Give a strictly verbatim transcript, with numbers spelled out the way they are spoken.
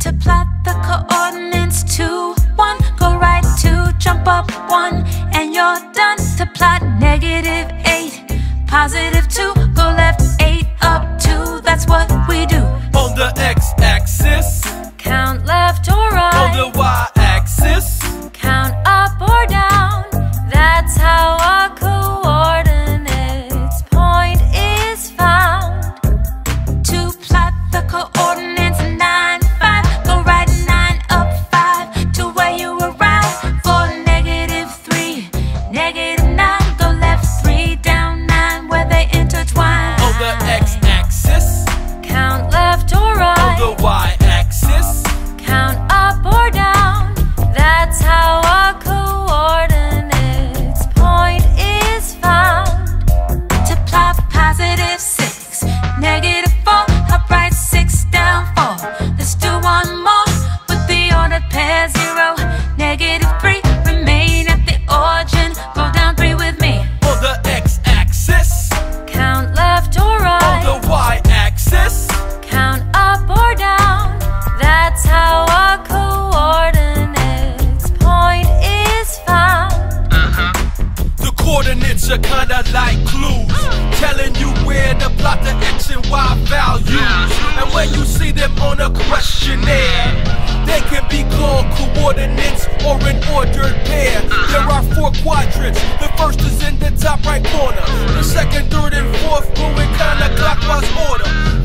To plot the coordinates two, one, go right two, jump up one, and you're done. To plot negative eight, positive two, go left eight, up two, that's what we do. On the x-axis, count left or right. On the y-axis, count up or down, that's how our coordinates point is found. To plot the coordinates nine, five, go right nine, up five, to where you arrive. For negative three, negative nine, go left three, down nine, where they intertwine. On the x-axis, count left or right. On the y-axis, count up or down, that's how our coordinates point is found. To plot positive six, negative four, up right six, down four. Let's do one more with the ordered pair zero, negative three, remain at the origin, go down three with me. On the x-axis, count left or right. On the y-axis, count up or down, that's how our coordinates point is found. Uh-huh. The coordinates are kinda like clues, telling you where to plot the x and y values. And when you see them on a questionnaire, they can be called coordinates or an ordered pair. There are four quadrants. The first is in the top right corner. The second, third, and fourth go in kinda clockwise order.